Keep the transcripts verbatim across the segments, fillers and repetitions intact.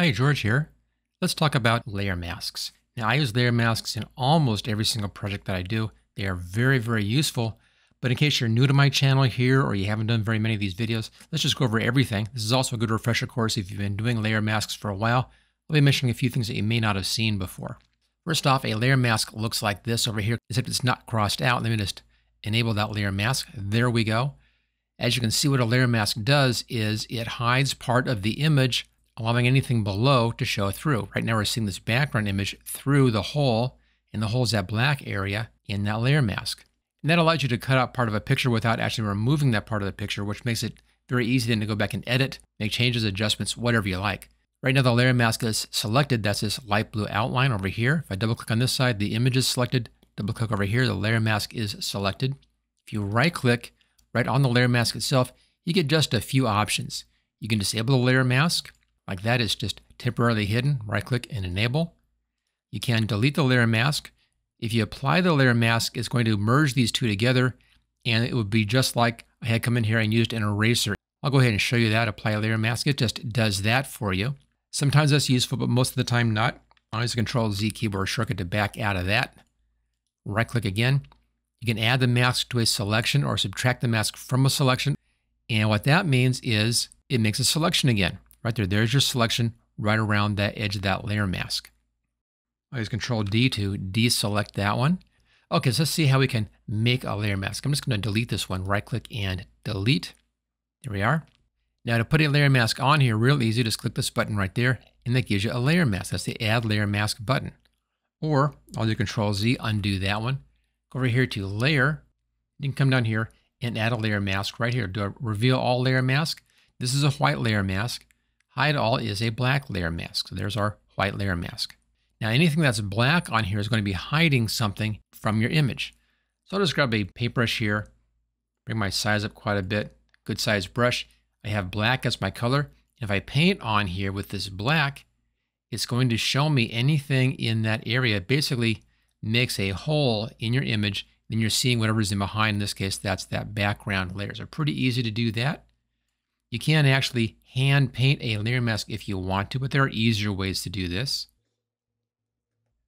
Hi, George here. Let's talk about layer masks. Now, I use layer masks in almost every single project that I do. They are very, very useful. But in case you're new to my channel here or you haven't done very many of these videos, let's just go over everything. This is also a good refresher course if you've been doing layer masks for a while. I'll be mentioning a few things that you may not have seen before. First off, a layer mask looks like this over here, except it's not crossed out. Let me just enable that layer mask. There we go. As you can see, what a layer mask does is it hides part of the image, allowing anything below to show through. Right now we're seeing this background image through the hole, and the hole is that black area in that layer mask. And that allows you to cut out part of a picture without actually removing that part of the picture, which makes it very easy then to go back and edit, make changes, adjustments, whatever you like. Right now the layer mask is selected. That's this light blue outline over here. If I double click on this side, the image is selected. Double click over here, the layer mask is selected. If you right click right on the layer mask itself, you get just a few options. You can disable the layer mask. Like that is just temporarily hidden. Right click and enable. You can delete the layer mask. If you apply the layer mask, it's going to merge these two together, and it would be just like I had come in here and used an eraser. I'll go ahead and show you that. Apply a layer mask. It just does that for you. Sometimes that's useful, but most of the time not. I'll use the Control Z keyboard shortcut to back out of that. Right click again. You can add the mask to a selection or subtract the mask from a selection. And what that means is it makes a selection again. Right there, there's your selection right around that edge of that layer mask. I'll use Control D to deselect that one. Okay, so let's see how we can make a layer mask. I'm just going to delete this one. Right click and delete. There we are. Now to put a layer mask on here, real easy, just click this button right there, and that gives you a layer mask. That's the Add Layer Mask button. Or I'll do Control Z, undo that one. Go over here to Layer. You can come down here and add a layer mask right here. Do a Reveal All Layer Mask. This is a white layer mask. Hide All is a black layer mask. So there's our white layer mask. Now anything that's black on here is going to be hiding something from your image. So I'll just grab a paintbrush here, bring my size up quite a bit, good size brush. I have black as my color. If I paint on here with this black, it's going to show me anything in that area. It basically makes a hole in your image, then you're seeing whatever's in behind. In this case, that's that background layer. So pretty easy to do that. You can actually hand paint a layer mask if you want to, but there are easier ways to do this.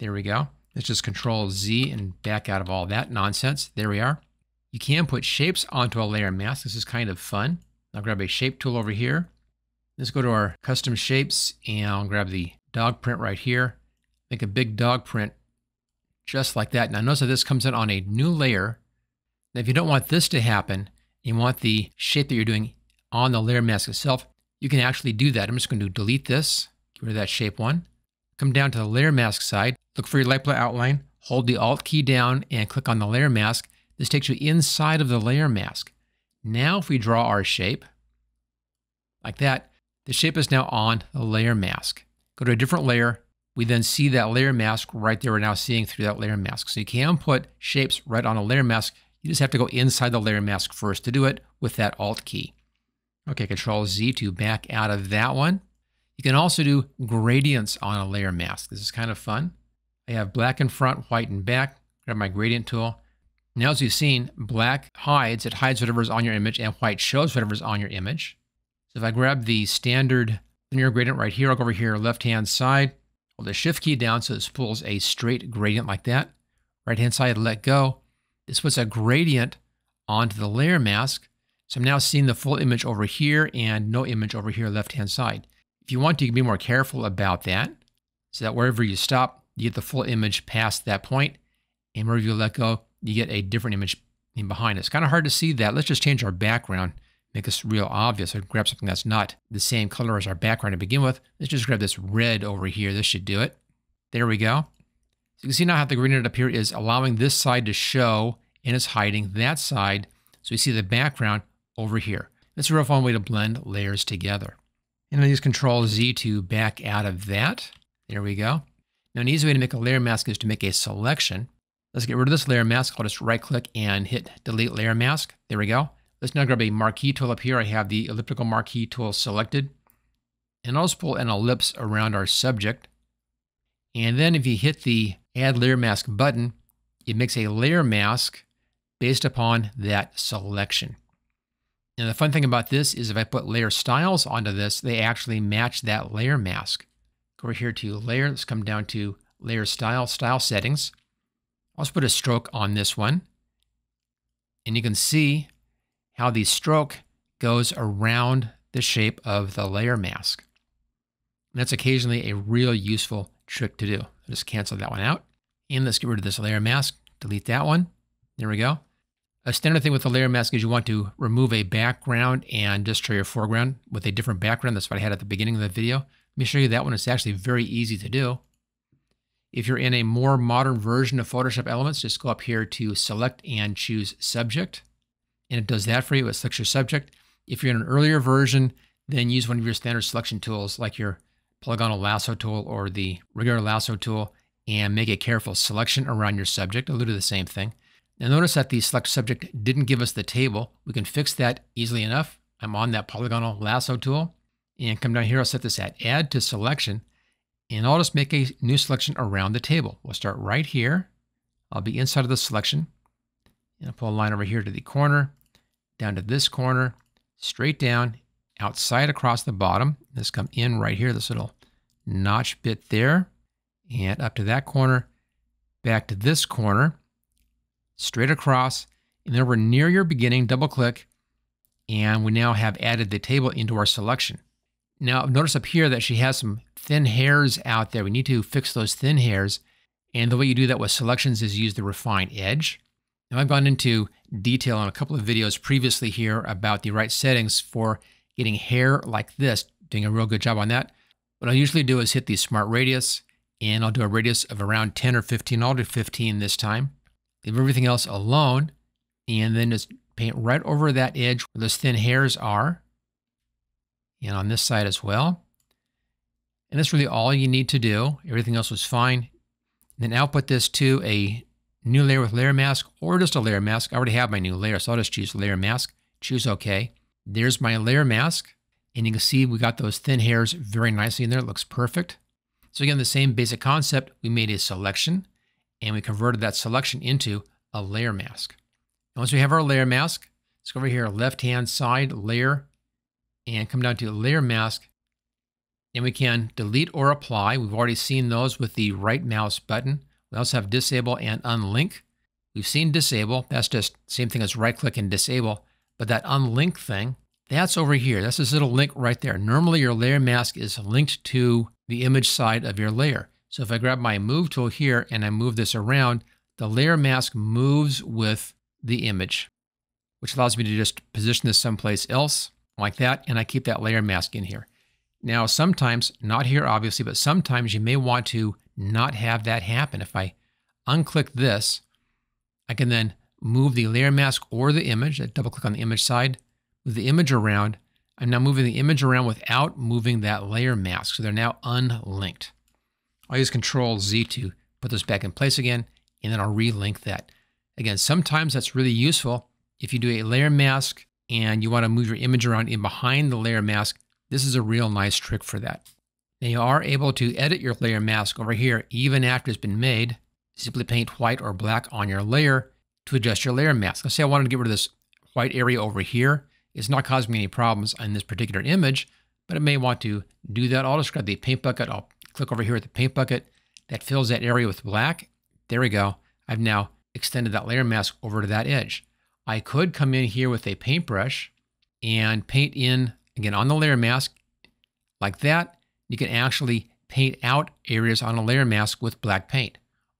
There we go. Let's just Control Z and back out of all that nonsense. There we are. You can put shapes onto a layer mask. This is kind of fun. I'll grab a shape tool over here. Let's go to our custom shapes and I'll grab the dog print right here. Make a big dog print just like that. Now notice that this comes in on a new layer. Now if you don't want this to happen, you want the shape that you're doing on the layer mask itself, you can actually do that. I'm just going to delete this, get rid of that shape one. Come down to the layer mask side, look for your light blue outline, hold the Alt key down and click on the layer mask. This takes you inside of the layer mask. Now if we draw our shape, like that, the shape is now on the layer mask. Go to a different layer. We then see that layer mask right there. We're now seeing through that layer mask. So you can put shapes right on a layer mask. You just have to go inside the layer mask first to do it with that Alt key. Okay, Control Z to back out of that one. You can also do gradients on a layer mask. This is kind of fun. I have black in front, white in back. Grab my gradient tool. Now, as you've seen, black hides. It hides whatever's on your image, and white shows whatever's on your image. So if I grab the standard linear gradient right here, I'll go over here, left-hand side, hold the Shift key down so this pulls a straight gradient like that. Right-hand side, let go. This puts a gradient onto the layer mask. So I'm now seeing the full image over here and no image over here, left-hand side. If you want to, you can be more careful about that so that wherever you stop, you get the full image past that point, and wherever you let go, you get a different image in behind it. It's kind of hard to see that. Let's just change our background, make this real obvious. I'll grab something that's not the same color as our background to begin with. Let's just grab this red over here. This should do it. There we go. So you can see now how the gradient up here is allowing this side to show, and it's hiding that side. So you see the background over here. That's a real fun way to blend layers together. And I'll use Control Z to back out of that. There we go. Now an easy way to make a layer mask is to make a selection. Let's get rid of this layer mask. I'll just right click and hit delete layer mask. There we go. Let's now grab a marquee tool up here. I have the elliptical marquee tool selected. And I'll just pull an ellipse around our subject. And then if you hit the add layer mask button, it makes a layer mask based upon that selection. And the fun thing about this is if I put layer styles onto this, they actually match that layer mask. Go over here to layer. Let's come down to layer style, style settings. Let's put a stroke on this one. And you can see how the stroke goes around the shape of the layer mask. And that's occasionally a real useful trick to do. I'll just cancel that one out. And let's get rid of this layer mask. Delete that one. There we go. A standard thing with the layer mask is you want to remove a background and just show your foreground with a different background. That's what I had at the beginning of the video. Let me show you that one. It's actually very easy to do. If you're in a more modern version of Photoshop Elements, just go up here to select and choose subject. And it does that for you. It selects your subject. If you're in an earlier version, then use one of your standard selection tools like your polygonal lasso tool or the regular lasso tool and make a careful selection around your subject. I'll do the same thing. Now notice that the select subject didn't give us the table. We can fix that easily enough. I'm on that polygonal lasso tool and come down here. I'll set this at add to selection. And I'll just make a new selection around the table. We'll start right here. I'll be inside of the selection. And I'll pull a line over here to the corner, down to this corner, straight down, outside across the bottom. Let's come in right here, this little notch bit there. And up to that corner, back to this corner, straight across. And then we're near your beginning, double click. And we now have added the table into our selection. Now notice up here that she has some thin hairs out there. We need to fix those thin hairs. And the way you do that with selections is use the refine edge. Now I've gone into detail on a couple of videos previously here about the right settings for getting hair like this, doing a real good job on that. What I usually do is hit the smart radius and I'll do a radius of around ten or fifteen. I'll do fifteen this time. Leave everything else alone and then just paint right over that edge where those thin hairs are. And on this side as well. And that's really all you need to do. Everything else was fine. And then output this to a new layer with layer mask or just a layer mask. I already have my new layer, so I'll just choose layer mask, choose OK. There's my layer mask. And you can see we got those thin hairs very nicely in there. It looks perfect. So again, the same basic concept. We made a selection and we converted that selection into a layer mask. And once we have our layer mask, let's go over here, left-hand side, layer, and come down to layer mask. And we can delete or apply. We've already seen those with the right mouse button. We also have disable and unlink. We've seen disable. That's just same thing as right click and disable. But that unlink thing, that's over here. That's this little link right there. Normally your layer mask is linked to the image side of your layer. So if I grab my move tool here and I move this around, the layer mask moves with the image, which allows me to just position this someplace else like that. And I keep that layer mask in here. Now, sometimes, not here obviously, but sometimes you may want to not have that happen. If I unclick this, I can then move the layer mask or the image. I double click on the image side, move the image around. I'm now moving the image around without moving that layer mask. So they're now unlinked. I'll use Control Z to put those back in place again, and then I'll relink that. Again, sometimes that's really useful. If you do a layer mask and you want to move your image around in behind the layer mask, this is a real nice trick for that. Now you are able to edit your layer mask over here even after it's been made. Simply paint white or black on your layer to adjust your layer mask. Let's say I wanted to get rid of this white area over here. It's not causing me any problems on this particular image, but I may want to do that. I'll just grab the paint bucket. I'll click over here at the paint bucket. That fills that area with black. There we go. I've now extended that layer mask over to that edge. I could come in here with a paintbrush and paint in again, on the layer mask, like that. You can actually paint out areas on a layer mask with black paint.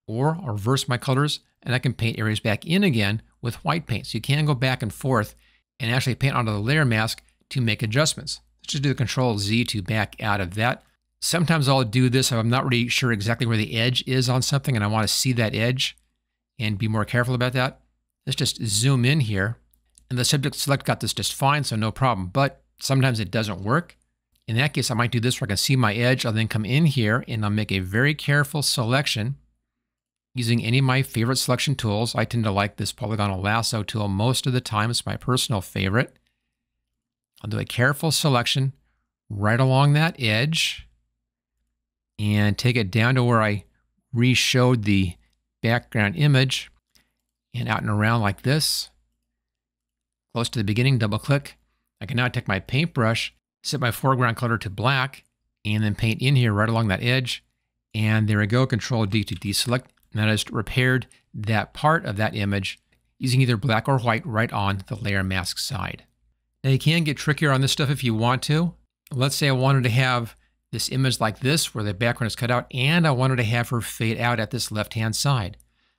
Or I'll reverse my colors, and I can paint areas back in again with white paint. So you can go back and forth and actually paint onto the layer mask to make adjustments. Let's just do the Control Z to back out of that. Sometimes I'll do this if I'm not really sure exactly where the edge is on something, and I want to see that edge and be more careful about that. Let's just zoom in here. And the subject select got this just fine, so no problem. But sometimes it doesn't work. In that case, I might do this where I can see my edge. I'll then come in here and I'll make a very careful selection using any of my favorite selection tools. I tend to like this polygonal lasso tool most of the time. It's my personal favorite. I'll do a careful selection right along that edge and take it down to where I re-showed the background image and out and around like this. Close to the beginning, double click. I can now take my paintbrush, set my foreground color to black, and then paint in here right along that edge. And there we go, Control D to deselect. Now I just repaired that part of that image using either black or white right on the layer mask side. Now you can get trickier on this stuff if you want to. Let's say I wanted to have this image like this where the background is cut out and I wanted to have her fade out at this left-hand side.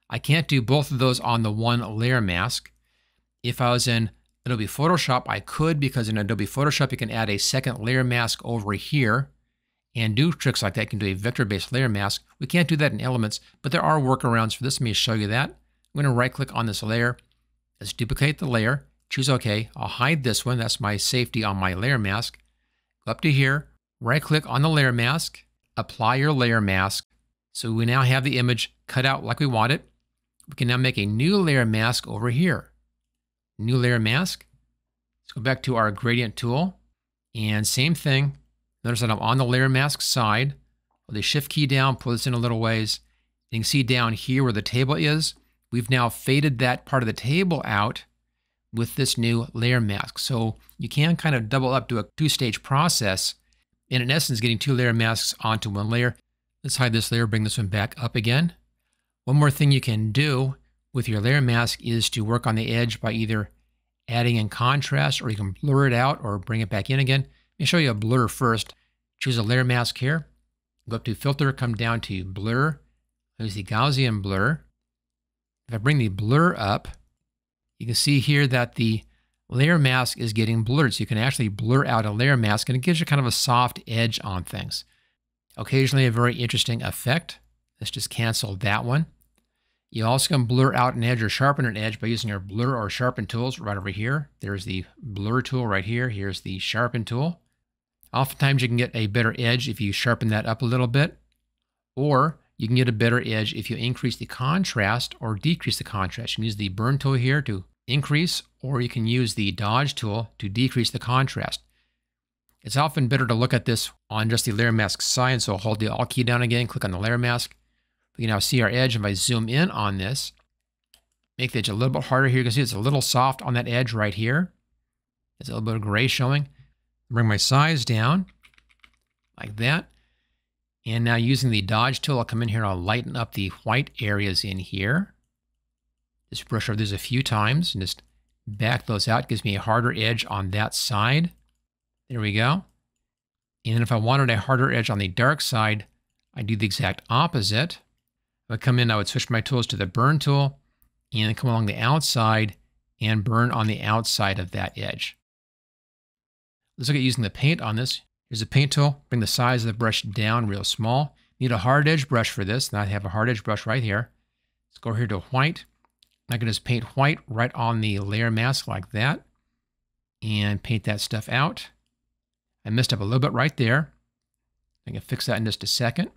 I can't do both of those on the one layer mask. If I was in Adobe Photoshop, I could, because in Adobe Photoshop, you can add a second layer mask over here and do tricks like that. You can do a vector-based layer mask. We can't do that in Elements, but there are workarounds for this. Let me show you that. I'm going to right-click on this layer. Let's duplicate the layer. Choose OK. I'll hide this one. That's my safety on my layer mask. Go up to here. Right-click on the layer mask. Apply your layer mask. So we now have the image cut out like we want it. We can now make a new layer mask over here. New layer mask. Let's go back to our gradient tool. And same thing. Notice that I'm on the layer mask side. Hold the shift key down, pull this in a little ways. You can see down here where the table is, we've now faded that part of the table out with this new layer mask. So you can kind of double up to a two-stage process, and in essence, getting two layer masks onto one layer. Let's hide this layer, bring this one back up again. One more thing you can do with your layer mask is to work on the edge by either adding in contrast, or you can blur it out or bring it back in again. Let me show you a blur first. Choose a layer mask here. Go up to Filter, come down to Blur. There's the Gaussian blur. If I bring the blur up, you can see here that the layer mask is getting blurred. So you can actually blur out a layer mask, and it gives you kind of a soft edge on things. Occasionally a very interesting effect. Let's just cancel that one. You also can blur out an edge or sharpen an edge by using your blur or sharpen tools right over here. There's the blur tool right here. Here's the sharpen tool. Oftentimes you can get a better edge if you sharpen that up a little bit, or you can get a better edge if you increase the contrast or decrease the contrast. You can use the burn tool here to increase, or you can use the dodge tool to decrease the contrast. It's often better to look at this on just the layer mask side, so I'll hold the Alt key down again, click on the layer mask. We can now see our edge. If I zoom in on this, make the edge a little bit harder here. You can see it's a little soft on that edge right here. There's a little bit of gray showing. Bring my size down like that. And now using the dodge tool, I'll come in here and I'll lighten up the white areas in here. Just brush over these a few times and just back those out. It gives me a harder edge on that side. There we go. And if I wanted a harder edge on the dark side, I do the exact opposite. If I come in, I would switch my tools to the burn tool and come along the outside and burn on the outside of that edge. Let's look at using the paint on this. Here's a paint tool. Bring the size of the brush down real small. Need a hard edge brush for this. Now I have a hard edge brush right here. Let's go here to white. I can just paint white right on the layer mask like that and paint that stuff out. I messed up a little bit right there. I can fix that in just a second.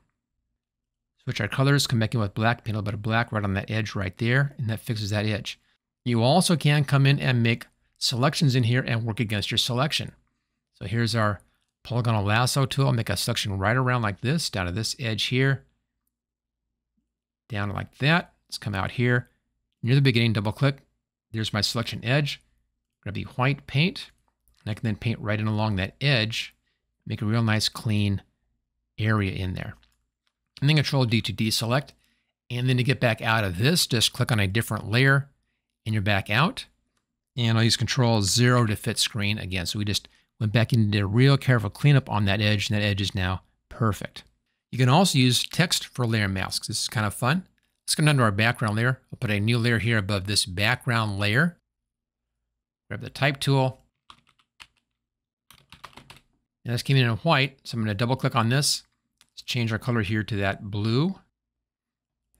Switch our colors, come back in with black, paint a little bit of black right on that edge right there, and that fixes that edge. You also can come in and make selections in here and work against your selection. So here's our polygonal lasso tool. I'll make a selection right around like this, down to this edge here, down like that. Let's come out here. Near the beginning, double click. There's my selection edge. Grab the white paint, and I can then paint right in along that edge, make a real nice clean area in there. And then Control D to deselect. And then to get back out of this, just click on a different layer and you're back out. And I'll use Control zero to fit screen again. So we just went back and did a real careful cleanup on that edge, and that edge is now perfect. You can also use text for layer masks. This is kind of fun. Let's go down to our background layer. I'll put a new layer here above this background layer. Grab the type tool. Now this came in in white, so I'm going to double click on this. Let's change our color here to that blue.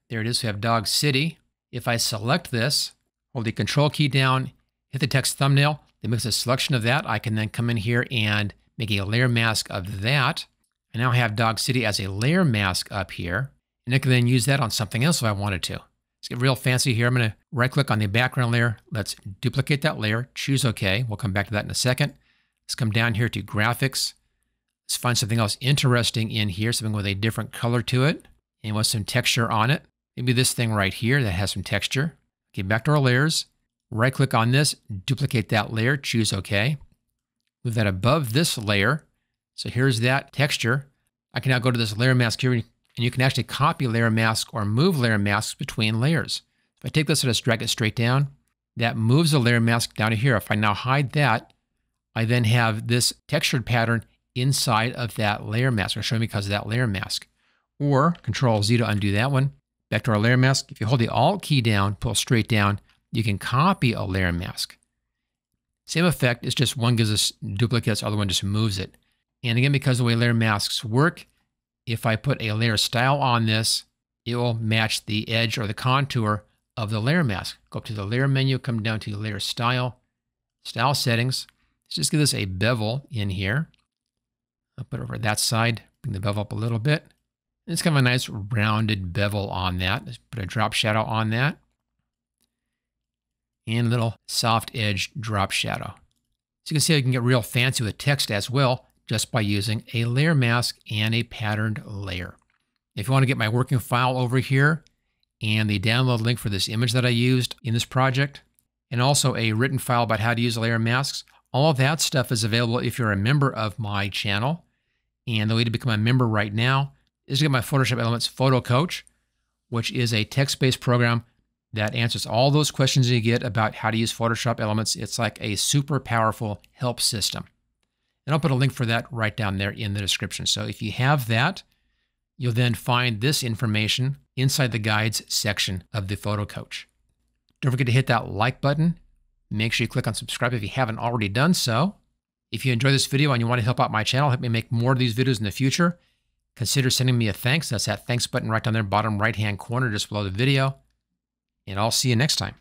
There it is. We have Dog City. If I select this, hold the Control key down, hit the text thumbnail, that makes a selection of that. I can then come in here and make a layer mask of that. I now have Dog City as a layer mask up here, and I can then use that on something else if I wanted to. Let's get real fancy here. I'm going to right click on the background layer. Let's duplicate that layer. Choose OK. We'll come back to that in a second. Let's come down here to graphics. Let's find something else interesting in here, something with a different color to it and with some texture on it. Maybe this thing right here that has some texture. Okay, back to our layers. Right click on this, duplicate that layer, choose OK. Move that above this layer. So here's that texture. I can now go to this layer mask here, and you can actually copy layer mask or move layer masks between layers. If I take this and just drag it straight down, that moves the layer mask down to here. If I now hide that, I then have this textured pattern inside of that layer mask, or show me because of that layer mask. Or Control Z to undo that one. Back to our layer mask. If you hold the Alt key down, pull straight down, you can copy a layer mask. Same effect, it's just one gives us duplicates, other one just moves it. And again, because of the way layer masks work, if I put a layer style on this, it will match the edge or the contour of the layer mask. Go up to the layer menu, come down to layer style, style settings. Let's just give this a bevel in here. I'll put it over that side, bring the bevel up a little bit. And it's kind of a nice rounded bevel on that. Let's put a drop shadow on that. And a little soft edge drop shadow. So you can see I can get real fancy with text as well, just by using a layer mask and a patterned layer. If you want to get my working file over here and the download link for this image that I used in this project, and also a written file about how to use layer masks, all of that stuff is available if you're a member of my channel. And the way to become a member right now is to get my Photoshop Elements Photo Coach, which is a text-based program that answers all those questions you get about how to use Photoshop Elements. It's like a super powerful help system. And I'll put a link for that right down there in the description. So if you have that, you'll then find this information inside the guides section of the Photo Coach. Don't forget to hit that like button. Make sure you click on subscribe if you haven't already done so. If you enjoy this video and you want to help out my channel, help me make more of these videos in the future, consider sending me a thanks. That's that thanks button right down there, bottom right-hand corner just below the video. And I'll see you next time.